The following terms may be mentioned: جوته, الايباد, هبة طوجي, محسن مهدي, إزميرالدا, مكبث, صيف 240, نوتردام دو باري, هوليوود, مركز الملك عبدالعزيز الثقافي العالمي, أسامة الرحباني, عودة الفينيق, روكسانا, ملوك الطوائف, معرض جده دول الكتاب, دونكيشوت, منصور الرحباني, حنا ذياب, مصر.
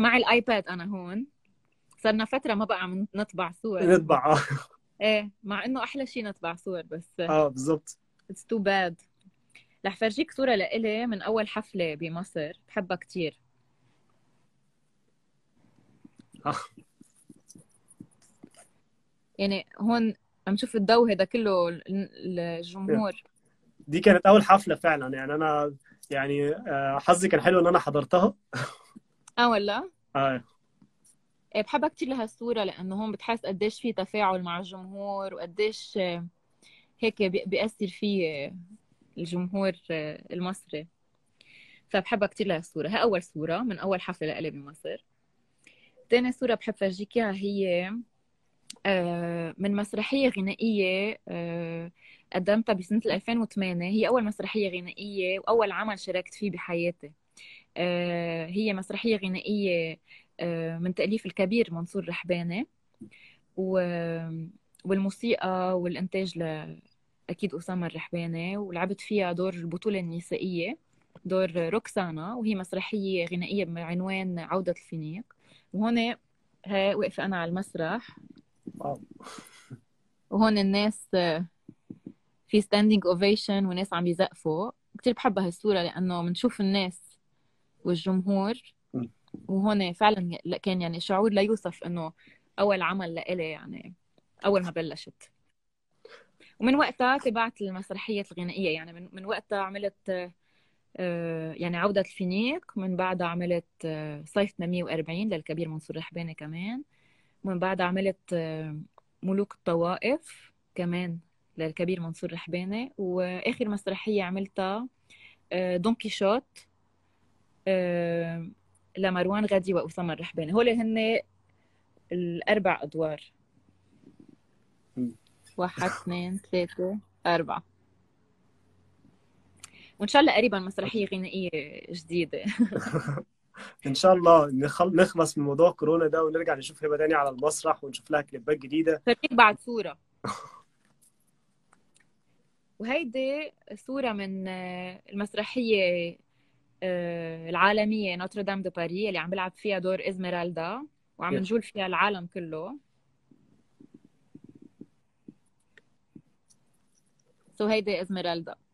مع الايباد انا هون صرنا فتره ما بقى عم نطبع صور. نطبع ايه، مع انه احلى شيء نطبع صور، بس بالضبط اتس تو باد. رح فرجيك صوره لإلي من اول حفله بمصر، بحبها كثير. يعني هون عم نشوف الضوء هذا كله الجمهور. دي كانت اول حفله فعلا، يعني انا يعني حظي كان حلو ان انا حضرتها. والله بحبها كثير لهالصوره، لانه هون بتحس قديش في تفاعل مع الجمهور، وقديش هيك بيأثر فيه الجمهور المصري، فبحبها كثير لهالصوره. هي اول صوره من اول حفله لإلي بمصر. ثاني صوره بحب فرجيك اياها هي من مسرحيه غنائيه قدمتها بسنه 2008. هي اول مسرحيه غنائيه واول عمل شاركت فيه بحياتي. هي مسرحيه غنائيه من تأليف الكبير منصور الرحباني، والموسيقى والإنتاج أكيد أسامة الرحباني، ولعبت فيها دور البطولة النسائية، دور روكسانا، وهي مسرحية غنائية بعنوان عودة الفينيق. وهون واقفة أنا على المسرح، وهون الناس في ستاندينج أوفيشن وناس عم يزقفوا. كتير بحب هالصورة لأنه منشوف الناس والجمهور، وهون فعلا كان يعني شعور لا يوصف، انه اول عمل لإلي يعني اول ما بلشت. ومن وقتها تبعت المسرحيات الغنائيه، يعني من وقتها عملت يعني عوده الفينيق، من بعدها عملت صيف 240 للكبير منصور الرحباني كمان، ومن بعدها عملت ملوك الطوائف كمان للكبير منصور الرحباني، واخر مسرحيه عملتها دونكيشوت لمروان غادي وأسامة الرحباني. هول هن الأربع أدوار. 1 2 3 4. وإن شاء الله قريبا مسرحية غنائية جديدة. إن شاء الله نخلص من موضوع كورونا ده ونرجع نشوف هبة تاني على المسرح، ونشوف لها كليبات جديدة. فرجيك بعد صورة. وهيدي صورة من المسرحية العالمية نوتردام دو باري، اللي عم بلعب فيها دور إزميرالدا، وعم نجول فيها العالم كله. هيدي إزميرالدا.